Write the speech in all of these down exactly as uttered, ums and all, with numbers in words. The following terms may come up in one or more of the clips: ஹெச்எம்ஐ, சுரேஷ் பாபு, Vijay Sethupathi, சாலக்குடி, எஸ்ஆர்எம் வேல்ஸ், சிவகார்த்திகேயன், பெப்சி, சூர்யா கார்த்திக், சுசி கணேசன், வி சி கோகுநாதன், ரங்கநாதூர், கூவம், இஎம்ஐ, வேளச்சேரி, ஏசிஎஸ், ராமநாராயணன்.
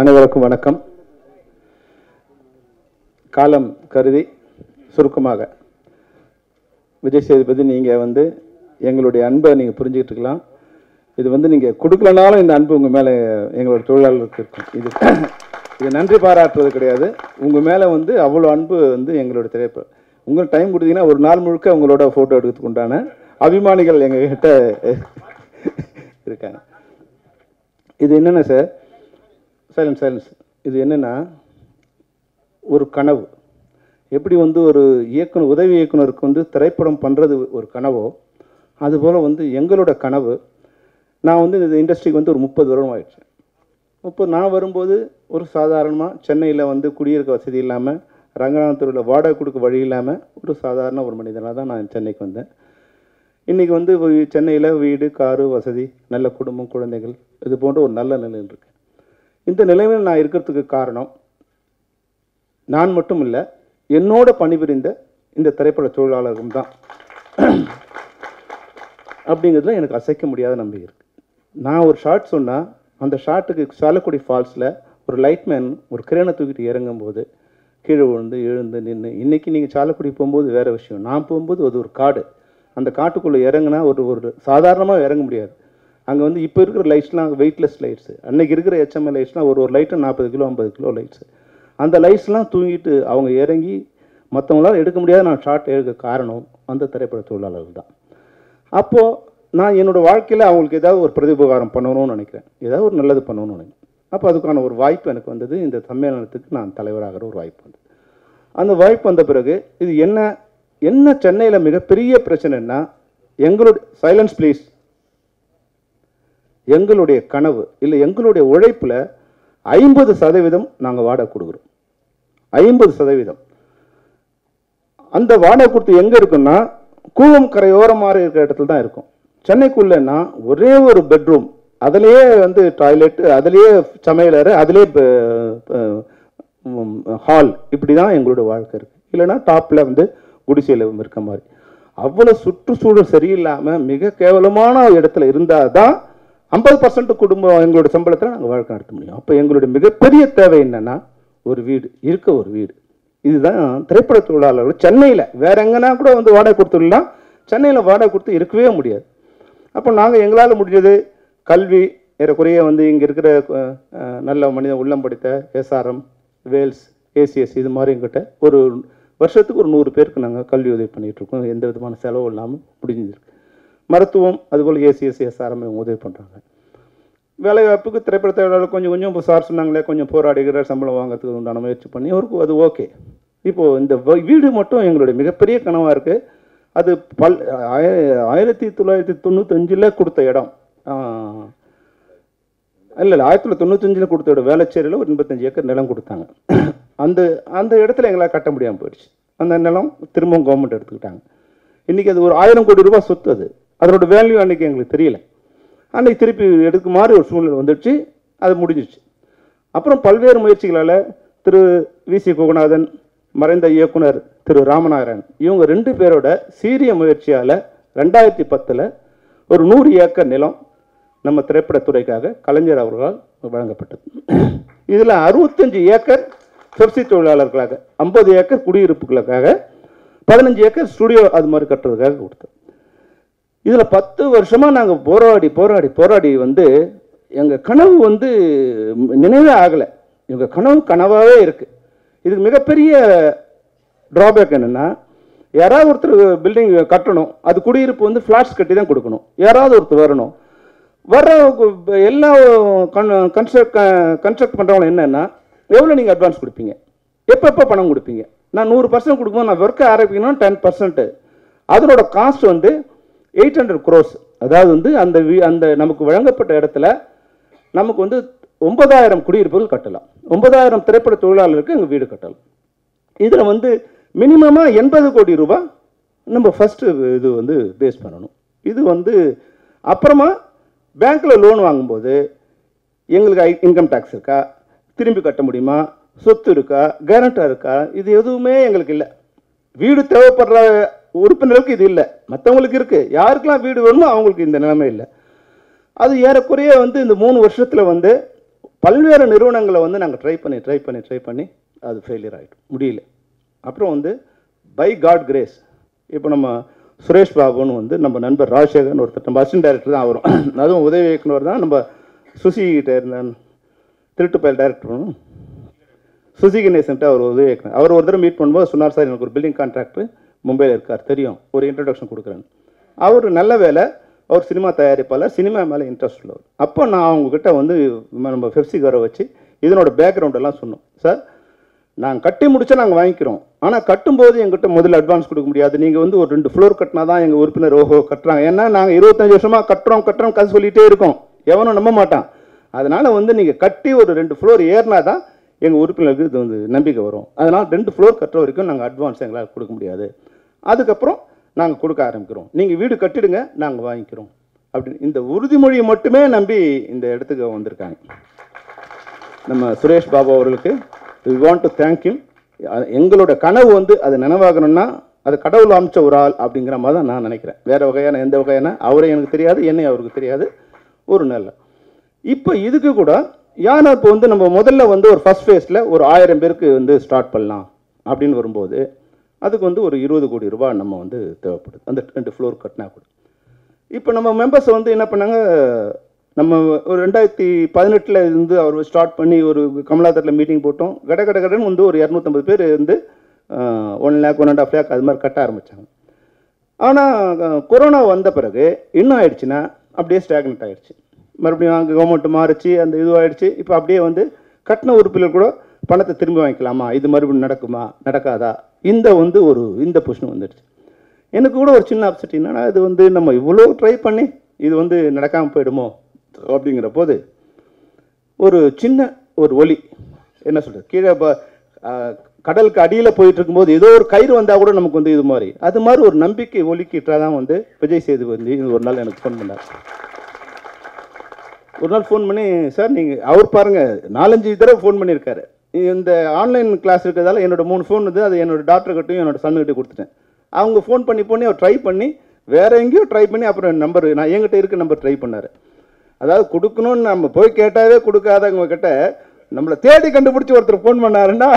அனைவருக்கும் வணக்கம். காலம் கருதி சுருக்கமாக விஜய் சேதுபதி நீங்கள் வந்து எங்களுடைய அன்பை நீங்கள் புரிஞ்சுக்கிட்டு இருக்கலாம். இது வந்து நீங்கள் கொடுக்கலனாலும் இந்த அன்பு உங்கள் மேலே எங்களோட தொழிலாளருக்கு இருக்கும். இது இது நன்றி பாராட்டுறது கிடையாது. உங்கள் மேலே வந்து அவ்வளோ அன்பு வந்து எங்களோட திரைப்படம். உங்கள் டைம் கொடுத்தீங்கன்னா ஒரு நாள் முழுக்க உங்களோட ஃபோட்டோ எடுக்கிறதுக்கு உண்டான அபிமானிகள் எங்ககிட்ட இருக்காங்க. இது என்னென்ன சார் சைலன்ஸ் சைலன்ஸ் இது என்னென்னா ஒரு கனவு. எப்படி வந்து ஒரு இயக்குனர் உதவி இயக்குனருக்கு வந்து திரைப்படம் பண்ணுறது ஒரு கனவோ அதுபோல் வந்து எங்களோட கனவு. நான் வந்து இந்த இண்டஸ்ட்ரிக்கு வந்து ஒரு முப்பது வருடம் ஆயிடுச்சு. முப்பது நான் வரும்போது ஒரு சாதாரணமாக சென்னையில் வந்து குடியிருக்க வசதி இல்லாமல் ரங்கநாதூரில் வாடகை கொடுக்க வழி இல்லாமல் ஒரு சாதாரண ஒரு மனிதனாக தான் நான் சென்னைக்கு வந்தேன். இன்றைக்கி வந்து சென்னையில் வீடு காரு வசதி நல்ல குடும்பம் குழந்தைகள் இது போன்ற ஒரு நல்ல நிலையில் இருக்கு. இந்த நிலையில் நான் இருக்கிறதுக்கு காரணம் நான் மட்டும் இல்லை, என்னோட பணிபுரிந்த இந்த திரைப்பட தொழிலாளர்களும் தான் அப்படிங்கிறதுல எனக்கு அசைக்க முடியாத நம்பிக்கை இருக்குது. நான் ஒரு ஷார்ட் சொன்னால் அந்த ஷார்ட்டுக்கு சாலக்குடி ஃபால்ஸில் ஒரு லைட்மேன் ஒரு கிரேனை தூக்கிட்டு இறங்கும் போது கீழே விழுந்து எழுந்து நின்று இன்றைக்கி நீங்கள் சாலக்குடி போகும்போது வேறு விஷயம், நான் போகும்போது அது ஒரு காடு. அந்த காட்டுக்குள்ளே இறங்குனா ஒரு ஒரு சாதாரணமாக இறங்க முடியாது. அங்கே வந்து இப்போ இருக்கிற லைட்ஸ்லாம் வெயிட்லெஸ் லைட்ஸு, அன்றைக்கி இருக்கிற ஹெச்எம்ஐ லைட்ஸ்லாம் ஒரு ஒரு லைட்டும் நாற்பது கிலோ ஐம்பது கிலோ லைட்ஸு. அந்த லைட்ஸ்லாம் தூங்கிட்டு அவங்க இறங்கி மற்றவங்களால் எடுக்க முடியாது. நான் ஷார்ட் எடுக்க காரணம் அந்த திரைப்பட தொழிலாளர்கள் தான். அப்போது நான் என்னோடய வாழ்க்கையில் அவங்களுக்கு ஏதாவது ஒரு பிரதிபகாரம் பண்ணணும்னு நினைக்கிறேன், ஏதாவது ஒரு நல்லது பண்ணணும்னு நினைக்கிறேன். அப்போ அதுக்கான ஒரு வாய்ப்பு எனக்கு வந்தது. இந்த சம்மேளனத்துக்கு நான் தலைவராகிற ஒரு வாய்ப்பு வந்தது. அந்த வாய்ப்பு வந்த பிறகு இது என்ன என்ன சென்னையில் மிகப்பெரிய பிரச்சனைன்னா எங்களுடைய சைலன்ஸ் ப்ளீஸ். எங்களுடைய கனவு இல்லை, எங்களுடைய உழைப்பில் ஐம்பது சதவீதம் நாங்கள் வாடகை கொடுக்குறோம். ஐம்பது சதவீதம் அந்த வாடகை கொடுத்து எங்கே இருக்குன்னா கூவம் கரையோரமாக இருக்கிற இடத்துல தான் இருக்கும். சென்னைக்குள்ளேன்னா ஒரே ஒரு பெட்ரூம், அதிலேயே வந்து டாய்லெட்டு, அதிலேயே சமையலறை, அதிலே ஹால், இப்படி தான் எங்களுடைய வாழ்க்கை இருக்குது. இல்லைன்னா டாப்பில் வந்து குடிசையில் இருக்க மாதிரி. அவ்வளோ சுற்றுச்சூழல் சரியில்லாமல் மிக கேவலமான இடத்துல இருந்தால் தான் ஐம்பது பர்சன்ட் குடும்பம் எங்களோட சம்பளத்தில் நாங்கள் வாழ்க்கை நடத்த முடியும். அப்போ எங்களுடைய மிகப்பெரிய தேவை என்னென்னா ஒரு வீடு இருக்க, ஒரு வீடு. இதுதான் திரைப்பட தொழிலாளர்கள் சென்னையில். வேறு எங்கன்னா கூட வந்து வாடகை கொடுத்துடலாம், சென்னையில் வாடகை கொடுத்து இருக்கவே முடியாது. அப்போ நாங்கள் எங்களால் முடிஞ்சது கல்வி ஏறக்குறைய வந்து இங்கே இருக்கிற நல்ல மனித உள்ளம் படித்த எஸ்ஆர்எம் வேல்ஸ் ஏசிஎஸ் இது மாதிரி எங்கிட்ட ஒரு வருஷத்துக்கு ஒரு நூறு பேருக்கு நாங்கள் கல்வி உதவி பண்ணிகிட்ருக்கோம். எந்த விதமான செலவும் இல்லாமல் முடிஞ்சிருக்கு. மருத்துவம் அதுபோல் ஏசிஎஸ் எஸ்ஆர்எம் உதவி பண்ணுறாங்க. வேலைவாய்ப்புக்கு திரைப்பட தொழிலாளர்கள் கொஞ்சம் கொஞ்சம் இப்போ சார் சொன்னாங்களே கொஞ்சம் போராடுகிற சம்பளம் வாங்கிறதுக்கு உண்டான முயற்சி பண்ணி அவருக்கு அது ஓகே. இப்போது இந்த வீடு மட்டும் எங்களுடைய மிகப்பெரிய கனவாக இருக்குது. அது பல் ஆய ஆயிரத்தி தொள்ளாயிரத்தி தொண்ணூத்தஞ்சில் கொடுத்த இடம் இல்லை இல்லை ஆயிரத்தி தொள்ளாயிரத்தி தொண்ணூத்தஞ்சில் கொடுத்த இடம் வேளச்சேரியில் ஒரு எண்பத்தஞ்சு ஏக்கர் நிலம் கொடுத்தாங்க. அந்த அந்த இடத்துல எங்களால் கட்ட முடியாமல் போயிடுச்சு. அந்த நிலம் திரும்பவும் கவர்மெண்ட் எடுத்துக்கிட்டாங்க. இன்றைக்கி அது ஒரு ஆயிரம் கோடி ரூபாய் சொத்து. அது அதனோட வேல்யூ அன்றைக்கி எங்களுக்கு தெரியல. அன்றைக்கி திருப்பி எடுக்க மாதிரி ஒரு சூழ்நிலை வந்துடுச்சு, அது முடிஞ்சிச்சு. அப்புறம் பல்வேறு முயற்சிகளால் திரு வி சி கோகுநாதன் மறைந்த இயக்குனர் திரு ராமநாராயணன் இவங்க ரெண்டு பேரோட சீரிய முயற்சியால் ரெண்டாயிரத்தி பத்தில் ஒரு நூறு ஏக்கர் நிலம் நம்ம திரைப்படத்துறைக்காக கலைஞர் அவர்களால் வழங்கப்பட்டது. இதில் அறுபத்தஞ்சு ஏக்கர் சொற்சி தொழிலாளர்களுக்காக, ஐம்பது ஏக்கர் குடியிருப்புகளுக்காக, பதினஞ்சு ஏக்கர் ஸ்டுடியோ அது மாதிரி கட்டுறதுக்காக கொடுத்தோம். இதில் பத்து வருஷமாக நாங்கள் போராடி போராடி போராடி வந்து எங்கள் கனவு வந்து நினைவே ஆகலை. எங்கள் கனவு கனவாகவே இருக்குது. இதுக்கு மிகப்பெரிய ட்ராபேக் என்னென்னா யாராவது ஒருத்தர் பில்டிங் கட்டணும், அது குடியிருப்பு வந்து ஃப்ளாட்ஸ் கட்டி தான் கொடுக்கணும். யாராவது ஒருத்தர் வரணும், வர்ற எல்லா கன் கன்ஸ்ட்ரக்ட் கன்ஸ்ட்ரக்ட் பண்ணுறவங்க என்னென்னா எவ்வளோ நீங்கள் அட்வான்ஸ் கொடுப்பீங்க, எப்போ எப்போ பணம் கொடுப்பீங்க. நான் நூறு பர்சன்ட் கொடுக்கும்போது நான் ஒர்க்கை ஆரம்பிக்கணும் டென் பர்சன்ட்டு அதனோட காஸ்ட் வந்து எயிட் ஹண்ட்ரட் குரோஸ். அதாவது வந்து அந்த வீ அந்த நமக்கு வழங்கப்பட்ட இடத்துல நமக்கு வந்து ஒன்பதாயிரம் குடியிருப்புகள் கட்டலாம், ஒன்பதாயிரம் திரைப்பட தொழிலாளருக்கு எங்கள் வீடு கட்டலாம். இதில் வந்து மினிமமாக எண்பது கோடி ரூபாய் நம்ம ஃபஸ்ட்டு இது வந்து பேஸ் பண்ணணும். இது வந்து அப்புறமா பேங்க்கில் லோன் வாங்கும்போது எங்களுக்கு இன்கம் டேக்ஸ் இருக்கா, திரும்பி கட்ட முடியுமா, சொத்து இருக்கா, கேரண்டா இருக்கா, இது எதுவுமே எங்களுக்கு இல்லை. வீடு தேவைப்படுற உறுப்பினர்களுக்கு இது இல்லை, மற்றவங்களுக்கு இருக்குது. யாருக்கெல்லாம் வீடு வேணுமோ அவங்களுக்கு இந்த நிலைமை இல்லை. அது ஏறக்குறைய வந்து இந்த மூணு வருஷத்தில் வந்து பல்வேறு நிறுவனங்களை வந்து நாங்கள் ட்ரை பண்ணி ட்ரை பண்ணி ட்ரை பண்ணி அது ஃபெயிலியர் ஆகிடும், முடியல. அப்புறம் வந்து பை காட் கிரேஸ் இப்போ நம்ம சுரேஷ் பாபுன்னு வந்து நம்ம நண்பர் ராஜசேகர்னு ஒருத்தர் நம்ம அசிஸ்டன்ட் டைரக்டர் தான் வரும், அதுவும் உதவி இயக்குனர் தான். நம்ம சுசிகிட்ட இருந்தான் திருட்டு பயில் டைரக்டரும் சுசி கணேசன்ட்டு அவர் உதவி இயக்குனர். அவர் ஒரு தடவை மீட் பண்ணும்போது சொன்னார், சார் எனக்கு ஒரு பில்டிங் கான்ட்ராக்டர் மும்பையில் இருக்கார் தெரியும், ஒரு இன்ட்ரடக்ஷன் கொடுக்குறேன்னு. அவர் நல்ல வேலை, அவர் சினிமா தயாரிப்பாளர், சினிமா மேலே இன்ட்ரெஸ்ட் உள்ளவர். அப்போ நான் அவங்கக்கிட்ட வந்து நம்ம பெப்சி காரை வச்சு இதனோட பேக்ரவுண்டெல்லாம் சொன்னோம். சார் நாங்கள் கட்டி முடித்தா நாங்கள் வாங்கிக்கிறோம், ஆனால் கட்டும்போது எங்கிட்ட முதல்ல அட்வான்ஸ் கொடுக்க முடியாது, நீங்கள் வந்து ஒரு ரெண்டு ஃப்ளோர் கட்டினா தான் எங்கள் உறுப்பினர் ஓஹோ கட்டுறாங்க, ஏன்னா நாங்கள் இருபத்தஞ்சி வருஷமாக கட்டுறோம் கட்டுறோம் கதை சொல்லிகிட்டே இருக்கோம், எவனும் நம்ப மாட்டான். அதனால் வந்து நீங்கள் கட்டி ஒரு ரெண்டு ஃப்ளோர் ஏறினா தான் எங்கள் உறுப்பினருக்கு இது வந்து நம்பிக்கை வரும், அதனால் ரெண்டு ஃப்ளோர் கட்டுற வரைக்கும் நாங்கள் அட்வான்ஸ் எங்களால் கொடுக்க முடியாது, அதுக்கப்புறம் நாங்கள் கொடுக்க ஆரம்பிக்கிறோம், நீங்கள் வீடு கட்டிடுங்க நாங்கள் வாங்கிக்கிறோம் அப்படின்னு. இந்த உறுதிமொழியை மட்டுமே நம்பி இந்த இடத்துக்கு வந்திருக்காங்க நம்ம சுரேஷ் பாபு அவர்களுக்கு. We want to thank you. எங்களோட கனவு வந்து அது நினைவாகணும்னா அது கடவுள் அமைச்ச ஒரு ஆள் அப்படிங்கிற மாதிரி தான் நான் நினைக்கிறேன். வேறு வகையான எந்த வகையான அவரை எனக்கு தெரியாது, என்னை அவருக்கு தெரியாது. ஒரு நல்ல இப்போ இதுக்கு கூட யானை இப்போ வந்து நம்ம முதல்ல வந்து ஒரு ஃபஸ்ட் ஃபேஸில் ஒரு ஆயிரம் பேருக்கு வந்து ஸ்டார்ட் பண்ணலாம் அப்படின்னு வரும்போது அதுக்கு வந்து ஒரு இருபது கோடி ரூபாய் நம்ம வந்து தேவைப்படுது, அந்த ரெண்டு ஃப்ளோர் கட்டினா கூட. இப்போ நம்ம மெம்பர்ஸ் வந்து என்ன பண்ணாங்க, நம்ம ஒரு ரெண்டாயிரத்தி பதினெட்டில் இருந்து அவர் ஸ்டார்ட் பண்ணி ஒரு கமலாதரில் மீட்டிங் போட்டோம், கட கட கடன்னு வந்து ஒரு இரநூத்தம்பது பேர் வந்து one lakh one and half lakh அது மாதிரி கட்ட ஆரம்பித்தாங்க. ஆனால் கொரோனா வந்த பிறகு என்ன ஆயிடுச்சுன்னா அப்படியே ஸ்டாக்னட் ஆகிடுச்சு, மறுபடியும் அங்கே கவர்மெண்ட் மாறிச்சு, அந்த இதுவாகிடுச்சு. இப்போ அப்படியே வந்து கட்டின உறுப்பினர் கூட பணத்தை திரும்பி வாங்கிக்கலாமா, இது மறுபடியும் நடக்குமா நடக்காதா, இந்த வந்து ஒரு இந்த பொசிஷன் வந்துடுச்சு. எனக்கு கூட ஒரு சின்ன அப்செட் என்னன்னா, இது வந்து நம்ம இவ்வளோ ட்ரை பண்ணி இது வந்து நடக்காமல் போயிடுமோ அப்படிங்கிற போது ஒரு சின்ன ஒரு ஒலி என்ன சொல்கிறது, கீழே இப்போ கடலுக்கு அடியில் போயிட்டு இருக்கும்போது ஏதோ ஒரு கயிறு வந்தால் கூட நமக்கு வந்து இது மாதிரி அது மாதிரி ஒரு நம்பிக்கை ஒலிக்கிட்டால் தான் வந்து விஜய் சேதுபதி ஒரு நாள் எனக்கு ஃபோன் பண்ணார். ஒரு நாள் ஃபோன் பண்ணி, சார் நீங்கள் அவர் பாருங்கள் நாலஞ்சு தடவை ஃபோன் பண்ணியிருக்காரு, இந்த ஆன்லைன் கிளாஸ் இருக்கிறதால என்னோடய மூணு ஃபோன் வந்து அது என்னோடய டாக்டர்கிட்டையும் என்னோடய சன்கிட்டையும் கொடுத்துட்டேன். அவங்க ஃபோன் பண்ணி போனி அவர் ட்ரை பண்ணி வேறு எங்கேயோ ட்ரை பண்ணி அப்புறம் என் நம்பர் நான் என்கிட்ட இருக்க நம்பர் ட்ரை பண்ணார். அதாவது கொடுக்கணும்னு நம்ம போய் கேட்டாவே கொடுக்காதவங்க கிட்ட நம்மளை தேடி கண்டுபிடிச்சி ஒருத்தர் ஃபோன் பண்ணாருன்னா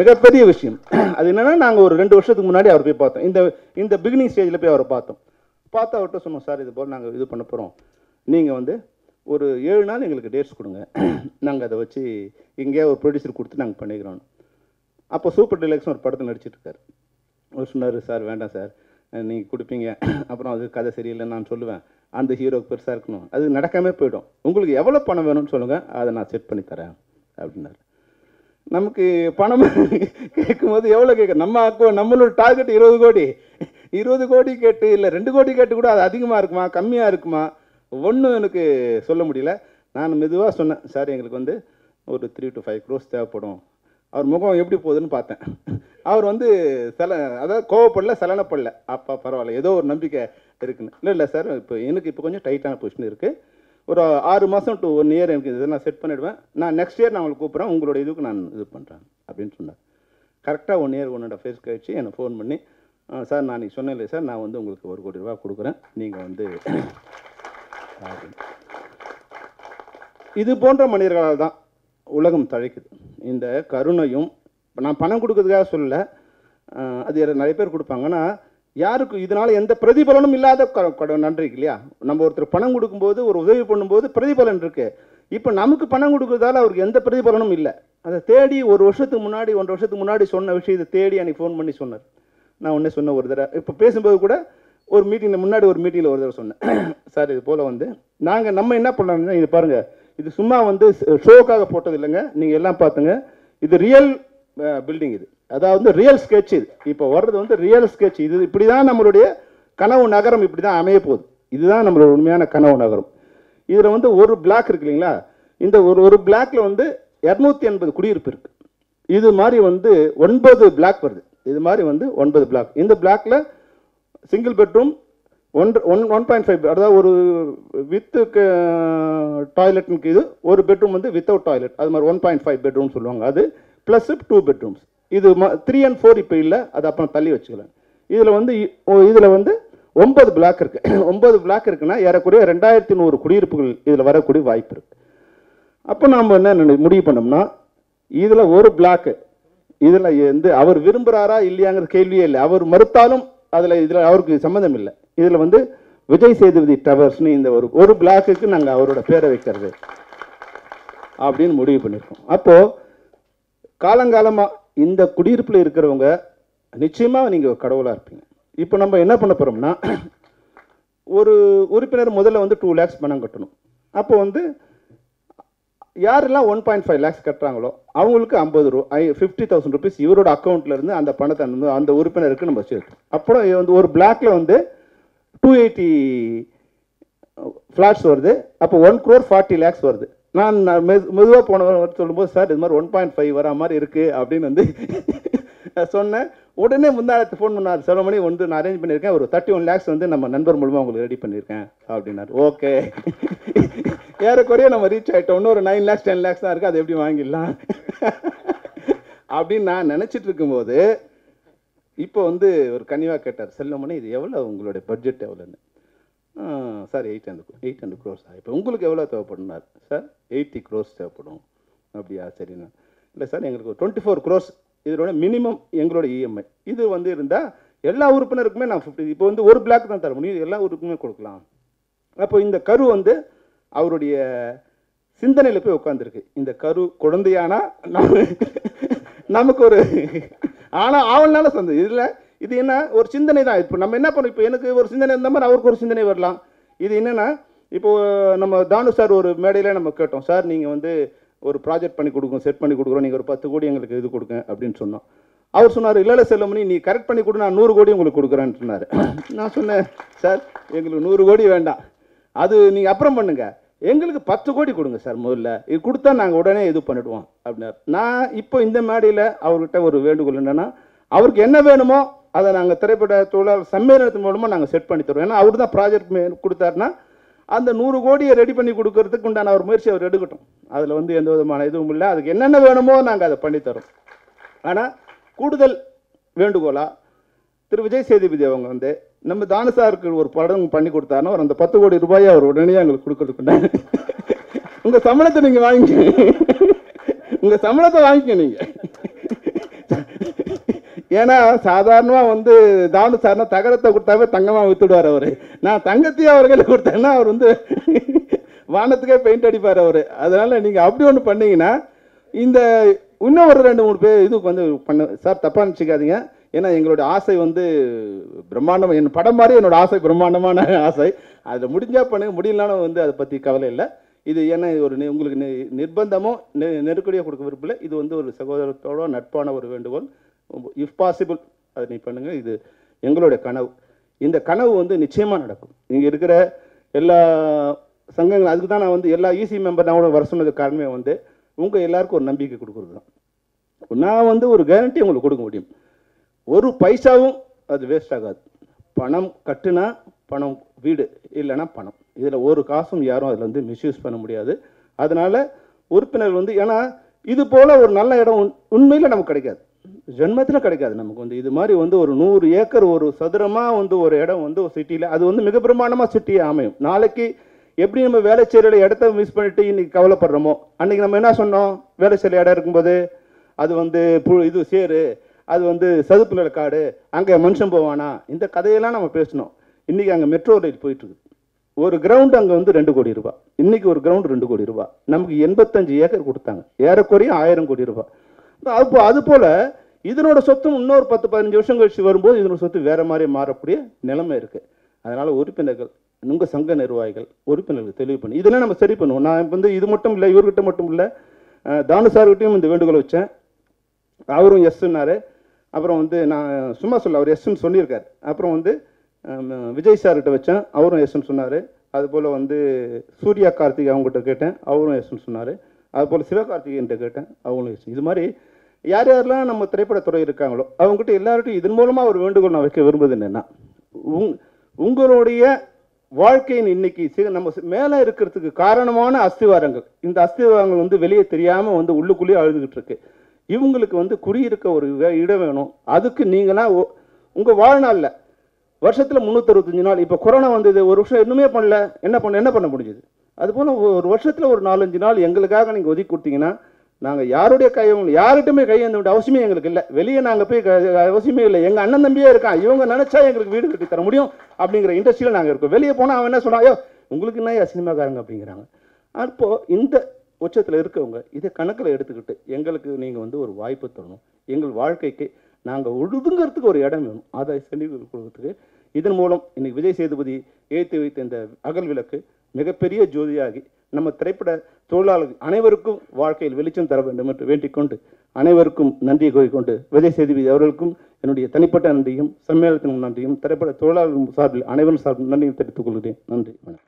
மிகப்பெரிய விஷயம். அது என்னென்னா, நாங்கள் ஒரு ரெண்டு வருஷத்துக்கு முன்னாடி அவர் போய் பார்த்தோம், இந்த இந்த பிகினிங் ஸ்டேஜில் போய் அவரை பார்த்தோம். பார்த்து அவர்கிட்ட சொன்னோம், சார் இது போல் நாங்கள் இது பண்ண போகிறோம், நீங்கள் வந்து ஒரு ஏழு நாள் எங்களுக்கு டேட்ஸ் கொடுங்க, நாங்கள் அதை வச்சு இங்கே ஒரு ப்ரொடியூசர் கொடுத்து நாங்கள் பண்ணிக்கிறோம். அப்போ சூப்பர் டிலக்ஸ்னு ஒரு படத்தை நடிச்சிட்ருக்கார். அவர் சொன்னார், சார் வேண்டாம் சார் நீங்கள் கொடுப்பீங்க, அப்புறம் அது கதை சரியில்லைன்னு நான் சொல்லுவேன், அந்த ஹீரோக்கு பெருசாக இருக்கணும், அது நடக்காமே போய்டும், உங்களுக்கு எவ்வளோ பணம் வேணும்னு சொல்லுங்கள் அதை நான் செட் பண்ணி தரேன் அப்படின்னாரு. நமக்கு பணம் கேட்கும்போது எவ்வளோ கேட்க, நம்ம நம்மளோட டார்கெட் இருபது கோடி இருபது கோடி கேட்டு இல்லை ரெண்டு கோடி கேட்டு கூட அது அதிகமாக இருக்குமா கம்மியாக இருக்குமா ஒன்றும் எனக்கு சொல்ல முடியல. நான் மெதுவாக சொன்னேன், சார் எங்களுக்கு வந்து ஒரு த்ரீ டு ஃபைவ் க்ரோஸ் தேவைப்படும். அவர் முகம் எப்படி போகுதுன்னு பார்த்தேன், அவர் வந்து சல அதாவது கோவப்படல சலனப்படல, அப்பா பரவாயில்ல ஏதோ ஒரு நம்பிக்கை இருக்குன்னு. இல்லை இல்லை சார் இப்போ எனக்கு இப்போ கொஞ்சம் டைட்டான பொசிஷன் இருக்குது, ஒரு ஆறு மாதம் டு ஒன் இயர் எனக்கு இதை நான் செட் பண்ணிவிடுவேன், நான் நெக்ஸ்ட் இயர் நான் உங்களுக்கு கூப்பிட்றேன், உங்களோட இதுக்கு நான் இது பண்ணுறேன் அப்படின்னு சொன்னேன். கரெக்டாக ஒன் இயர் ஒன்னோட ஃபேஸ் கழிச்சு என்னை ஃபோன் பண்ணி, சார் நான் நீங்கள் சொன்னேன் இல்லை சார் நான் வந்து உங்களுக்கு ஒரு கோடி ரூபா கொடுக்குறேன், நீங்கள் வந்து. இது போன்ற மனிதர்களால் தான் உலகம் தழைக்குது. இந்த கருணையும் நான் பணம் கொடுக்கறதுக்காக சொல்ல, அது நிறைய பேர் கொடுப்பாங்கன்னா யாருக்கு இதனால் எந்த பிரதிபலனும் இல்லாத நன்றி இருக்கு இல்லையா. நம்ம ஒருத்தர் பணம் கொடுக்கும்போது ஒரு உதவி பண்ணும்போது பிரதிபலன் இருக்குது, இப்போ நமக்கு பணம் கொடுக்குறதால அவருக்கு எந்த பிரதிபலனும் இல்லை. அதை தேடி ஒரு வருஷத்துக்கு முன்னாடி ஒன்றரை வருஷத்துக்கு முன்னாடி சொன்ன விஷயத்தை தேடி அன்றைக்கி ஃபோன் பண்ணி சொன்னார். நான் ஒன்றே சொன்ன ஒரு தடவை இப்போ பேசும்போது கூட ஒரு மீட்டிங்கில் முன்னாடி ஒரு மீட்டிங்கில் ஒரு தடவை சொன்னேன், சார் இது போல் வந்து நாங்கள் நம்ம என்ன பண்ணலாம்னா இது பாருங்கள் இது சும்மா வந்து ஷோக்காக போட்டது இல்லைங்க, நீங்கள் எல்லாம் பார்த்துங்க, இது ரியல் பில்டிங், இது அதாவது வந்து ரியல் ஸ்கெட்ச், இது இப்போ வர்றது வந்து ரியல் ஸ்கெட்ச், இது இப்படி தான் நம்மளுடைய கனவு நகரம் இப்படி தான் அமைய போகுது, இதுதான் நம்மளோட உண்மையான கனவு நகரம். இதில் வந்து ஒரு பிளாக் இருக்கு இல்லைங்களா, இந்த ஒரு ஒரு பிளாக்ல வந்து இரநூத்தி எண்பது குடியிருப்பு இருக்குது, இது மாதிரி வந்து ஒன்பது பிளாக் வருது, இது மாதிரி வந்து ஒன்பது பிளாக். இந்த பிளாக்ல சிங்கிள் பெட்ரூம் ஒன்று ஒன் ஒன் பாயிண்ட் ஃபைவ் அதாவது ஒரு வித்து டாய்லெட்டுக்கு இது ஒரு பெட்ரூம் வந்து வித்தவுட் டாய்லெட் அது மாதிரி ஒன் பாயிண்ட் ஃபைவ் பெட்ரூம் சொல்லுவாங்க, அது ப்ளஸ் டூ பெட்ரூம்ஸ், இது த்ரீ அண்ட் ஃபோர் இப்போ இல்லை, அதை அப்புறம் தள்ளி வச்சுக்கலாம். இதில் வந்து இதில் வந்து ஒன்பது பிளாக் இருக்குது, ஒன்பது பிளாக் இருக்குன்னா ஏறக்குறைய ரெண்டாயிரத்தி நூறு குடியிருப்புகள் இதில் வரக்கூடிய வாய்ப்பு இருக்குது. அப்போ நாம் என்ன முடிவு பண்ணோம்னா இதில் ஒரு பிளாக்கு இதில் வந்து அவர் விரும்புகிறாரா இல்லையாங்கிற கேள்வியே இல்லை. அவர் மறுத்தாலும் அதில் இதில் அவருக்கு சம்மந்தம் இல்லை. இதில் வந்து விஜய் சேதுபதி டவர்ஸ்னு இந்த ஒரு ஒரு பிளாக்குக்கு நாங்கள் அவரோட பேரை வைக்கிறது அப்படின்னு முடிவு பண்ணியிருக்கோம். அப்போது காலங்காலமாக இந்த குடியிருப்பில் இருக்கிறவங்க நிச்சயமாக நீங்கள் கடவுளாக இருப்பீங்க. இப்போ நம்ம என்ன பண்ண போகிறோம்னா ஒரு உறுப்பினர் முதல்ல வந்து டூ லேக்ஸ் பணம் கட்டணும். அப்போ வந்து யாரெல்லாம் ஒன் பாயிண்ட் ஃபைவ் லேக்ஸ் கட்டுறாங்களோ அவங்களுக்கு ஐம்பது ரூ ஐ ஃபிஃப்டி தௌசண்ட் ருபீஸ் இவரோட அக்கௌண்ட்லேருந்து அந்த பணத்தை அந்த உறுப்பினருக்கு நம்ம வச்சுருக்கோம். அப்புறம் வந்து ஒரு பிளாக்ல வந்து டூ எயிட்டி ஃப்ளாட்ஸ் வருது. அப்போ ஒன் க்ரோர் ஃபார்ட்டி லேக்ஸ் வருது. நான் மெதுவாக போனவர் சொல்லும்போது சார் இது மாதிரி ஒன் பாயிண்ட் ஃபைவ் வரா மாதிரி இருக்குது அப்படின்னு வந்து சொன்னேன். உடனே முன்னாடி ஃபோன் பண்ணார், செவன் மணி வந்து நான் அரேஞ்ச் பண்ணியிருக்கேன், ஒரு தேர்ட்டி ஒன் லேக்ஸ் வந்து நம்ம நண்பர் மூலமாக உங்களுக்கு ரெடி பண்ணியிருக்கேன் அப்படின்னாரு. ஓகே, ஏறக்குறைய நம்ம ரீச் ஆகிட்டோம். இன்னும் ஒரு நைன் லேக்ஸ் டென் லேக்ஸ் தான் இருக்குது, அது எப்படி வாங்கிடலாம் அப்படின்னு நான் நினச்சிட்டு இருக்கும்போது இப்போ வந்து ஒரு கனிவாக கேட்டார், செல்லமணி இது எவ்வளோ உங்களுடைய பட்ஜெட் எவ்வளோன்னு. Sir eight hundred eight hundred crores ஆகும். இப்போ உங்களுக்கு எவ்வளோ தேவைப்படுனார் சார்? எயிட்டி க்ரோர்ஸ் தேவைப்படும். அப்படியா, சரிண்ணா. இல்லை சார், எங்களுக்கு ஒரு டுவெண்ட்டி ஃபோர் க்ரோர்ஸ் இதோட மினிமம் எங்களோட இஎம்ஐ இது வந்து இருந்தால் எல்லா உறுப்பினருக்குமே நான் ஃபிஃப்டி இப்போ வந்து ஒரு பிளாக் தான் தர முடியும், எல்லா உறுப்பினருக்குமே கொடுக்கலாம். அப்போ இந்த கரு வந்து அவருடைய சிந்தனையில் போய் உட்காந்துருக்கு. இந்த கரு குழந்தையானா நமக்கு ஒரு ஆனால் ஆவல்னால சொந்த இதில் இது என்ன ஒரு சிந்தனை தான். இப்போ நம்ம என்ன பண்ணோம், இப்போ எனக்கு ஒரு சிந்தனை இருந்த மாதிரி அவருக்கு ஒரு சிந்தனை வரலாம். இது என்னென்னா இப்போது நம்ம தானு சார் ஒரு மேடையில் நம்ம கேட்டோம், சார் நீங்கள் வந்து ஒரு ப்ராஜெக்ட் பண்ணி கொடுங்க, செட் பண்ணி கொடுக்குறோம், நீங்கள் ஒரு பத்து கோடி எங்களுக்கு இது கொடுங்க அப்படின்னு சொன்னோம். அவர் சொன்னார், இல்லை இல்லை செல்லமணி நீ கரெக்ட் பண்ணி கொடு, நான் நூறு கோடி உங்களுக்கு கொடுக்குறேன்னு சொன்னார். நான் சொன்னேன், சார் எங்களுக்கு நூறு கோடி வேண்டாம், அது நீங்கள் அப்புறம் பண்ணுங்கள், எங்களுக்கு பத்து கோடி கொடுங்க சார் முதல்ல, இது கொடுத்தா நாங்கள் உடனே இது பண்ணிவிடுவோம் அப்படின்னாரு. நான் இப்போ இந்த மேடையில் அவர்கிட்ட ஒரு வேண்டுகோள் என்னென்னா அவருக்கு என்ன வேணுமோ அதை நாங்கள் திரைப்பட தொழிலாளர் சம்மேளனத்தின் மூலமாக நாங்கள் செட் பண்ணி தருவோம். ஏன்னா அவர் தான் ப்ராஜெக்ட் மே கொடுத்தாருன்னா அந்த நூறு கோடியை ரெடி பண்ணி கொடுக்கறதுக்கு உண்டான ஒரு முயற்சி அவர் எடுக்கட்டும். அதில் வந்து எந்த விதமான இதுவும் இல்லை, அதுக்கு என்னென்ன வேணுமோ நாங்கள் அதை பண்ணித்தரோம். ஆனால் கூடுதல் வேண்டுகோளாக திரு விஜய் சேதுபதி அவங்க வந்து நம்ம தானசாருக்கு ஒரு படம் பண்ணி கொடுத்தாருன்னா ஒரு அந்த பத்து கோடி ரூபாயை அவர் உடனே எங்களுக்கு கொடுக்கறதுக்குண்டாரு. உங்கள் சம்பளத்தை நீங்கள் வாங்கி உங்கள் சம்பளத்தை வாங்கிக்க நீங்கள். ஏன்னா சாதாரணமாக வந்து தானு சார்னா தகரத்தை கொடுத்தாவே தங்கமாக வித்துடுவார் அவர். நான் தங்கத்தையும் அவர்கள் கொடுத்தேன்னா அவர் வந்து வானத்துக்கே பெயிண்ட் அடிப்பார் அவர். அதனால் நீங்கள் அப்படி ஒன்று பண்ணிங்கன்னா இந்த இன்னும் ஒரு ரெண்டு மூணு பேர் இதுக்கு வந்து பண்ண சார் தப்பாக நினச்சிக்காதீங்க. ஏன்னா எங்களுடைய ஆசை வந்து பிரம்மாண்டம், என் படம் மாதிரி என்னோடய ஆசை பிரம்மாண்டமான ஆசை. அதில் முடிஞ்சால் பண்ணுங்க, முடியலான்னு வந்து அதை பற்றி கவலை இல்லை. இது ஏன்னா ஒரு உங்களுக்கு நிர்பந்தமோ நெ நெருக்கடியாக கொடுக்க விருப்பம் இல்லை. இது வந்து ஒரு சகோதரத்தோட நட்பான ஒரு வேண்டுகோள். இஃப் பாசிபிள் அதை நீ பண்ணுங்கள், இது எங்களுடைய கனவு. இந்த கனவு வந்து நிச்சயமாக நடக்கும். இங்கே இருக்கிற எல்லா சங்கங்கள் அதுக்கு தான் நான் வந்து எல்லா ஈசி மெம்பர் நான் கூட வர சொன்னது காரணமே வந்து உங்கள் எல்லாருக்கும் ஒரு நம்பிக்கை கொடுக்குறது தான். நான் வந்து ஒரு கேரண்டி உங்களுக்கு கொடுக்க முடியும், ஒரு பைசாவும் அது வேஸ்ட் ஆகாது. பணம் கட்டுனா பணம், வீடு இல்லைன்னா பணம், இதில் ஒரு காசும் யாரும் அதில் வந்து மிஸ்யூஸ் பண்ண முடியாது. அதனால் உறுப்பினர் வந்து ஏன்னா இது போல் ஒரு நல்ல இடம் உண்மையில் நமக்கு கிடைக்காது, ஜென்மத்தில் கிடைக்காது. நமக்கு வந்து இது மாதிரி வந்து ஒரு நூறு ஏக்கர் ஒரு சதுரமாக வந்து ஒரு இடம் வந்து ஒரு சிட்டியில் அது வந்து மிக பிரமாண்டமாக சிட்டியை அமையும். நாளைக்கு எப்படி நம்ம வேலை செய்கிற இடத்த மிஸ் பண்ணிவிட்டு இன்றைக்கி கவலைப்படுறோமோ, அன்றைக்கி நம்ம என்ன சொன்னோம், வேலை செய்கிற இடம் இருக்கும்போது அது வந்து புழு இது சேரு, அது வந்து சதுப்புல காடு, அங்கே மனுஷன் போவானா, இந்த கதையெல்லாம் நம்ம பேசணும். இன்றைக்கி அங்கே மெட்ரோ ரயில் போயிட்டுருக்கு. ஒரு கிரவுண்டு அங்கே வந்து ரெண்டு கோடி ரூபா, இன்றைக்கி ஒரு கிரவுண்டு ரெண்டு கோடி ரூபா. நமக்கு எண்பத்தஞ்சு ஏக்கர் கொடுத்தாங்க, ஏறக்குறையும் ஆயிரம் கோடி ரூபா. அப்போ அது போல் இதனோட சொத்தும் இன்னொரு பத்து பதினஞ்சு வருஷம் கழிச்சு வரும்போது இதனோட சொத்து வேறு மாதிரி மாறக்கூடிய நிலைமை இருக்குது. அதனால் உறுப்பினர்கள் உங்கள் சங்க நிர்வாகிகள் உறுப்பினர்கள் தெளிவு பண்ணி இதெல்லாம் நம்ம சரி பண்ணுவோம். நான் வந்து இது மட்டும் இல்லை, இவர்கிட்ட மட்டும் இல்லை, தானு சார்கிட்டையும் இந்த வேண்டுகோளை வச்சேன். அவரும் எஸ்ன்னாரு. அப்புறம் வந்து நான் சும்மா சொல்ல அவர் எஸ்ன்னு சொல்லியிருக்காரு. அப்புறம் வந்து விஜய் சார்கிட்ட வச்சேன், அவரும் எஸ்ன்னு சொன்னார். அதுபோல் வந்து சூர்யா கார்த்திக் அவங்ககிட்ட கேட்டேன், அவரும் எஸ்ன்னு சொன்னார். அதுபோல் சிவகார்த்திகேயன்கிட்ட கேட்டேன், அவங்களும் எஸ். இது மாதிரி யார் யாரெல்லாம் நம்ம திரைப்படத்துறை இருக்காங்களோ அவங்ககிட்ட எல்லார்ட்டையும் இதன் மூலமாக ஒரு வேண்டுகோள் நான் வைக்க விரும்புது என்னென்னா உங் உங்களுடைய வாழ்க்கையின் இன்னைக்கு நம்ம மேலே இருக்கிறதுக்கு காரணமான அஸ்திவாரங்கள், இந்த அஸ்திவாரங்கள் வந்து வெளியே தெரியாமல் வந்து உள்ளுக்குள்ளேயே அழுதுகிட்டு இருக்கு. இவங்களுக்கு வந்து குடியிருக்க ஒரு இடம் வேணும். அதுக்கு நீங்களாம் உங்கள் வாழ்நாளில் வருஷத்தில் முந்நூற்றி அறுபத்தஞ்சு நாள், இப்போ கொரோனா வந்தது ஒரு வருஷம் இன்னுமே பண்ணல, என்ன பண்ண என்ன பண்ண முடிஞ்சது? அதுபோல் ஒரு வருஷத்தில் ஒரு நாலஞ்சு நாள் எங்களுக்காக நீங்கள் ஒதுக்கி கொடுத்தீங்கன்னா நாங்கள் யாருடைய கை யார்கிட்டமே கையேந்த வேண்டிய அவசியமே எங்களுக்கு இல்லை. வெளியே நாங்கள் போய் அவசியமே இல்லை. எங்கள் அண்ணன் தம்பியே இருக்கான், இவங்க நினச்சா எங்களுக்கு வீடு கட்டி தர முடியும் அப்படிங்கிற இண்டஸ்ட்ரியில் நாங்கள் இருக்கோம். வெளியே போனால் அவன் என்ன சொன்னாயோ உங்களுக்கு என்ன சினிமாக்காரங்க அப்படிங்கிறாங்க. அப்போது இந்த உச்சத்தில் இருக்கவங்க இதை கணக்கில் எடுத்துக்கிட்டு எங்களுக்கு நீங்கள் வந்து ஒரு வாய்ப்பு தரணும், எங்கள் வாழ்க்கைக்கு நாங்கள் ஒழுதுங்கிறதுக்கு ஒரு இடம் வேணும், அதை செஞ்சு கொடுக்கறதுக்கு. இதன் மூலம் இன்றைக்கி விஜய் சேதுபதி ஏற்றி வைத்த இந்த அகல் விளக்கு மிகப்பெரிய ஜோதியாகி நம்ம திரைப்பட தொழிலாளர் அனைவருக்கும் வாழ்க்கையில் வெளிச்சம் தர வேண்டும் என்று வேண்டிக் கொண்டு அனைவருக்கும் நன்றியை கூறிக்கொண்டு விஜய் சேதுபதி அவர்களுக்கும் என்னுடைய தனிப்பட்ட நன்றியும் சம்மேளனத்தின் நன்றியும் திரைப்பட தொழிலாளர் சார்பில் அனைவரும் சார்பில் நன்றியும் தெரிவித்துக் கொள்கிறேன். நன்றி.